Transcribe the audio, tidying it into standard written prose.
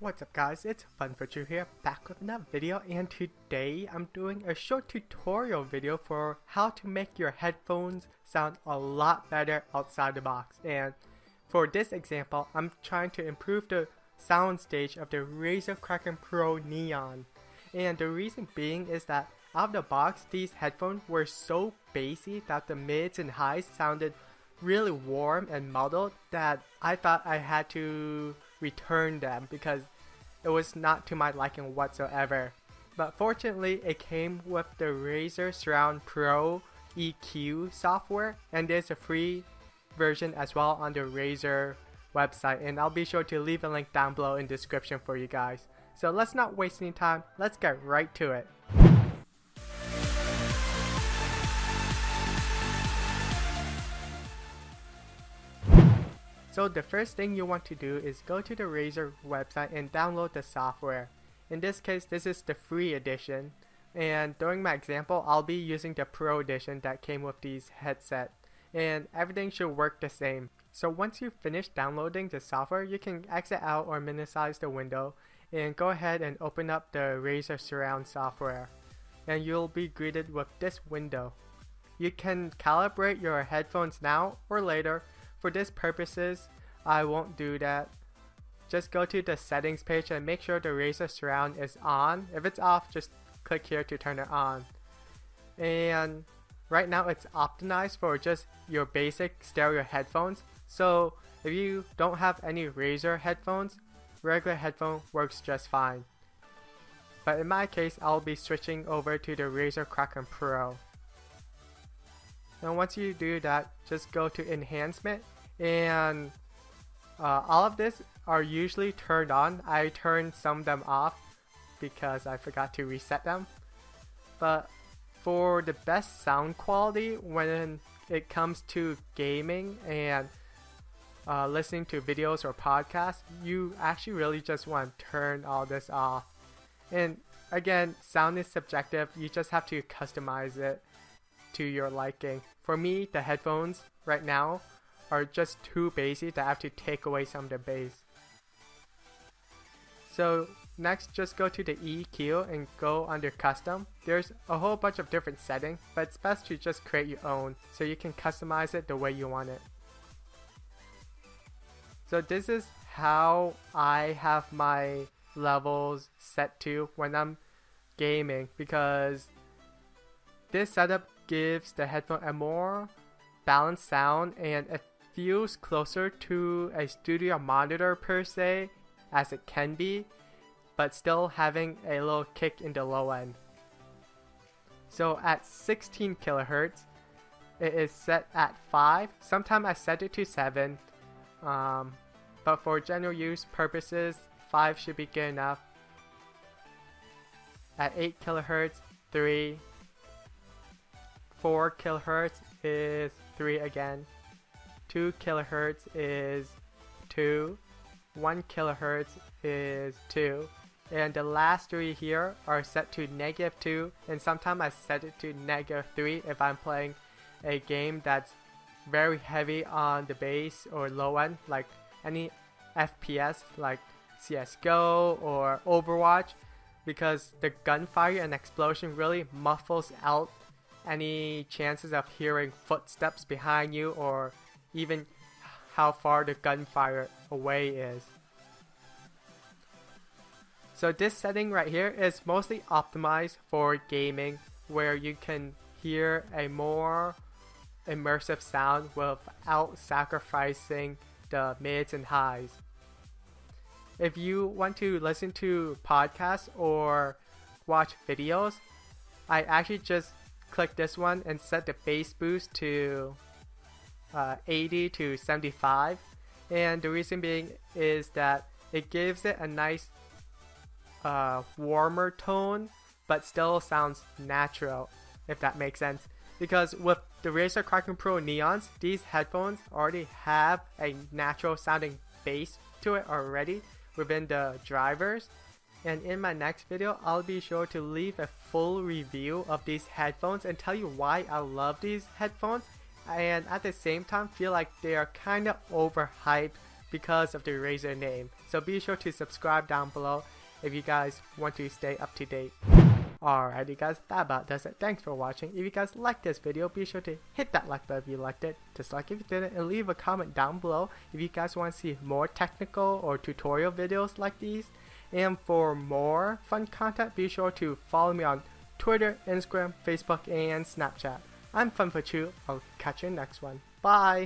What's up guys, it's FunForChu here, back with another video, and today I'm doing a short tutorial video for how to make your headphones sound a lot better outside the box. And for this example, I'm trying to improve the sound stage of the Razer Kraken Pro Neon. And the reason being is that out of the box, these headphones were so bassy that the mids and highs sounded really warm and muddled that I thought I had to return them because it was not to my liking whatsoever. But fortunately, it came with the Razer Surround Pro EQ software, and there's a free version as well on the Razer website, and I'll be sure to leave a link down below in the description for you guys. So let's not waste any time, let's get right to it. So the first thing you want to do is go to the Razer website and download the software. In this case, this is the free edition, and during my example, I'll be using the Pro edition that came with these headset, and everything should work the same. So once you finish downloading the software, you can exit out or minimize the window and go ahead and open up the Razer Surround software, and you'll be greeted with this window. You can calibrate your headphones now or later. For this purposes, I won't do that. Just go to the settings page and make sure the Razer Surround is on. If it's off, just click here to turn it on. And right now it's optimized for just your basic stereo headphones. So if you don't have any Razer headphones, regular headphone works just fine. But in my case, I'll be switching over to the Razer Kraken Pro. And once you do that, just go to enhancement, and all of this are usually turned on. I turned some of them off because I forgot to reset them. But for the best sound quality when it comes to gaming and listening to videos or podcasts, you actually really just want to turn all this off. And again, sound is subjective, you just have to customize it to your liking. For me, the headphones right now are just too bassy that I have to take away some of the bass. So next, just go to the EQ and go under custom. There's a whole bunch of different settings, but it's best to just create your own so you can customize it the way you want it. So this is how I have my levels set to when I'm gaming, because this setup gives the headphone a more balanced sound, and it feels closer to a studio monitor per se as it can be, but still having a little kick in the low end. So at 16 kilohertz, it is set at 5. Sometimes I set it to 7, but for general use purposes, 5 should be good enough. At 8 kilohertz, 3. 4 kilohertz is 3 again, 2 kilohertz is 2, 1 kilohertz is 2, and the last 3 here are set to -2, and sometimes I set it to -3 if I'm playing a game that's very heavy on the bass or low end, like any FPS like CSGO or Overwatch, because the gunfire and explosion really muffles out any chances of hearing footsteps behind you or even how far the gunfire away is. So this setting right here is mostly optimized for gaming, where you can hear a more immersive sound without sacrificing the mids and highs. If you want to listen to podcasts or watch videos, I actually just click this one and set the bass boost to 80 to 75, and the reason being is that it gives it a nice warmer tone but still sounds natural, if that makes sense. Because with the Razer Kraken Pro Neons, these headphones already have a natural sounding bass to it already within the drivers. And in my next video, I'll be sure to leave a full review of these headphones and tell you why I love these headphones, and at the same time feel like they are kind of overhyped because of the Razer name. So be sure to subscribe down below if you guys want to stay up to date. Alright you guys, that about does it. Thanks for watching. If you guys liked this video, be sure to hit that like button if you liked it, dislike if you didn't, and leave a comment down below if you guys want to see more technical or tutorial videos like these. And for more fun content, be sure to follow me on Twitter, Instagram, Facebook, and Snapchat. I'm FunForChu. I'll catch you in the next one. Bye!